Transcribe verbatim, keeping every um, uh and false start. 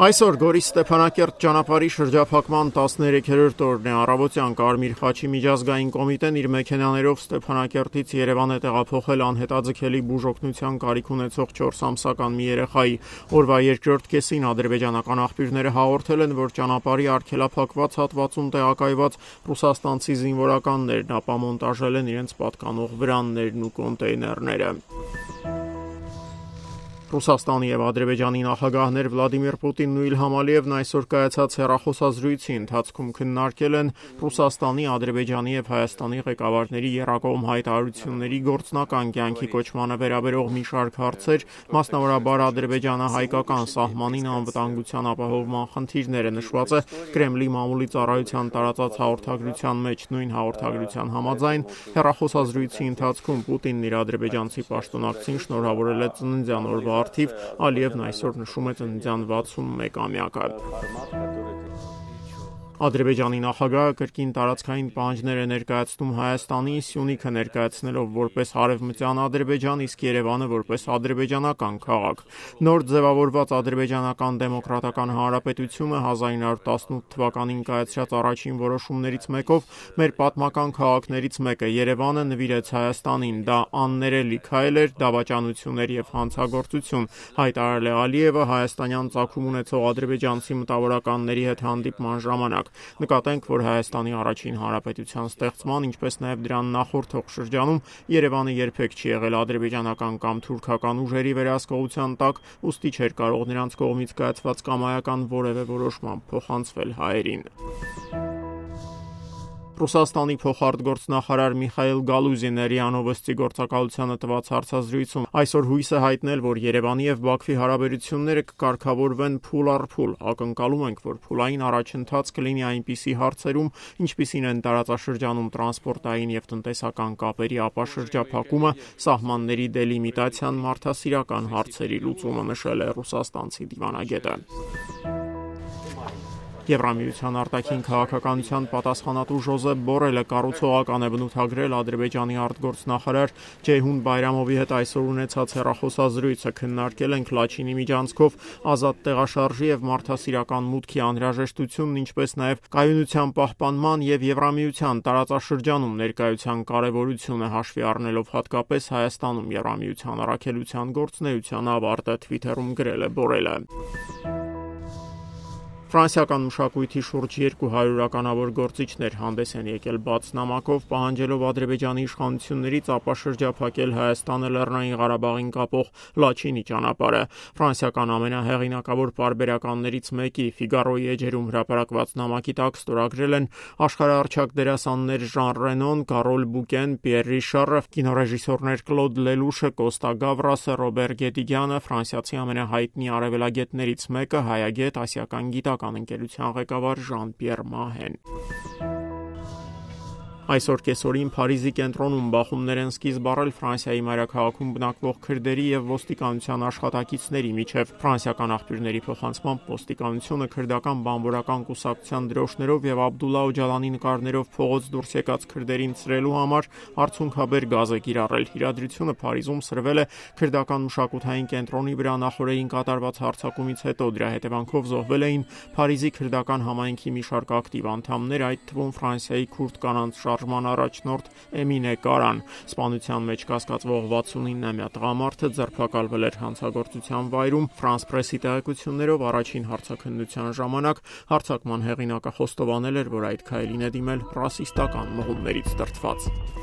Այսօր Գորիս Ստեփանակերտ ճանապարհի շրջափակման տասներեքերորդ օրն է, առավոտյան Կարմիր խաչի միջազգային կոմիտեն իր մեքենաներով Ստեփանակերտից Երևան է տեղափոխել անհետաձգելի բուժօգնության կարիք ունեցող չորս ամսական մի երեխայի։ Օրվա երկրորդ կեսին ադրբեջանական աղբյուրները հաղորդել են, որ ճանապարհի արգելափակված հատվածում տեղակայված ռուսաստանցի զինվորականներն ապամոնտաժել են իրենց պատկանող վրաններն ու կոնտեյներները։ Ռուսաստանի և Ադրբեջանի նախագահներ Վլադիմիր Պուտինն ու Իլհամ Ալիևն այսօր կայացած հեռախոսազրույցի ընթացքում քննարկել են Ռուսաստանի, Ադրբեջանի և Հայաստանի ղեկավարների եռակողմ հայտարարությունների գործնական կյանքի կոչմանը վերաբերող մի շարք հարցեր, մասնավորաբար ադրբեջանա-հայկական սահմանին անվտանգության ապահովման խնդիրները նշված է Կրեմլի մամուլի ծառայության տարածած հաղորդագրության մեջ։ Նույն հաղորդագրության համաձայն հեռախոսազրույցի ընթացքում Պուտինն իր ադրբեջանցի պաշտոնակցին շնորհավորել է ծննդյան օրվա արդիվ, Ալիևն այսօր նշում է ծննդյան վաթսունմեկամյակը։ Ադրբեջանի նախագահը կրկին տարածքային պահանջներ է ներկայացնում Հայաստանի, Սյունիքը ներկայացնելով որպես Հարևմտյան Ադրբեջան, իսկ Երևանը որպես ադրբեջանական քաղաք։ Նոր ձևավորված Ադրբեջանական դեմոկրատական հանրապետությունը հազար εννιακόσια տասնութ թվականին կայացրած առաջին որոշումներից մեկով մեր պատմական քաղաքներից մեկը Երևանը նվիրեց Հայաստանին։ Դա աններելի քայլ էր, դավաճանություններ և հանցագործություն, հայտարարել է Ալիևը հայաստանյան ծագում ունեցող ադրբեջանցի մտավորականների հետ հանդիպման ժամանակ։ Նկատենք, որ Հայաստանի առաջին հանրապետության ստեղծման, ինչպես նաև դրան նախորդող շրջանում Երևանը երբեք չի եղել ադրբեջանական կամ թուրքական ուժերի վերահսկողության տակ, ուստի չէր կարող նրանց կողմից կայացված կամայական որևէ որոշմամբ փոխանցվել հայերին։ Ռուսաստանի փոխարտգործնախարար Միխայել Գալուզինը Ռիանովը ստի գործակալությանը տված հարցազրույցում այսօր հույս է հայտնել, որ Երևանի և Բաքվի հարաբերությունները կկարգավորվեն փուլ առ փուլ։ Ակնկալում ենք, որ փուլային առաջընթաց կլինի այնպիսի հարցերում, ինչպիսին են տարածաշրջանում տրանսպորտային և տնտեսական կապերի ապաշրջափակումը, սահմանների դելիմիտացիան, մարդասիրական հարցերի լուծումը, նշել է ռուսաստանցի դիվանագետը։ Եվրամիության արտաքին քաղաքականության պատասխանատու Ժոսեփ Բորելը կառուցողական է բնութագրել Ադրբեջանի արտգործնախարար Ceyhun Bayramov-ի հետ այսօր ունեցած հեռախոսազրույցը։ Քննարկել են Լաչինի միջանցքով ազատ տեղաշարժի և մարդասիրական մուտքի անհրաժեշտությունն, ինչպես նաև կայունության պահպանման և Եվրամիության տարածաշրջանում ներկայության կարևորությունը, հաշվի առնելով հատկապես Հայաստանում Եվրամիության առաքելության գործունեության ավարտը, Twitter-ում գրել է Բորելը։ Ֆրանսիական մշակույթի շուրջ երկու հարյուր ականավոր գործիչներ հանդես են եկել բաց նամակով, պահանջելով Ադրբեջանի իշխանություններից ապաշրջափակել Հայաստանը Լեռնային Ղարաբաղին կապող Լաչինի ճանապարհը։ Ֆրանսիական ամենահեղինակավոր պարբերականներից մեկի Ֆիգարոյի էջերում հրապարակված նամակի տակ ստորագրել են աշխարհահռչակ դերասաններ Ժան Ռենոն, Կարոլ Բուկեն, Պիեր Ռիշարը, կինոռեժիսորներ Կլոդ Լելուշը, Կոստա Գավրասը, Ռոբեր Գեդիգյանը, Ֆրանսիացի ամենահայտնի արևելագետներից մեկը, հայագետ, ասիական գիտակ ընկերության ղեկավար Ժան Պիեր Մահեն։ Այսօր կեսօրին Փարիզի կենտրոնում բախումներ են սկիզբ առել Ֆրանսիայի մայրաքաղաքում բնակվող քրդերի և ոստիկանության աշխատակիցների միջև։ Ֆրանսիական աղբյուրների փոխանցմամբ ոստիկանությունը քրդական բանվորական կուսակցության դրոշներով և Աբդուլլա Օջալանի նկարներով փողոց դուրս եկած քրդերին ցրելու համար արցունքաբեր գազ է կիրառել։ Իրադրությունը Փարիզում սրվել է քրդական մշակութային կենտրոնի վրա նախօրեին կատարված հարձակումից հետո, դրա հետևանքով զոհվել էին Փարիզի քրդական համայնքի մի շարք ակտիվ անդամներ, այդ թվում Ֆրանսիայի քուրդ կանանց շարժման առաջնորդ Էմինե Կարան։ Սպանության մեջ կասկածվող վաթսունինամյա տղամարդը ձերբակալվել էր հանցագործության վայրում։ Ֆրանս պրեսի տեղեկություններով առաջին հարցաքննության ժամանակ հարձակման հեղինակը խոստովանել էր, որ այդ քայլին է դիմել ռասիստական մղումներից դրդված։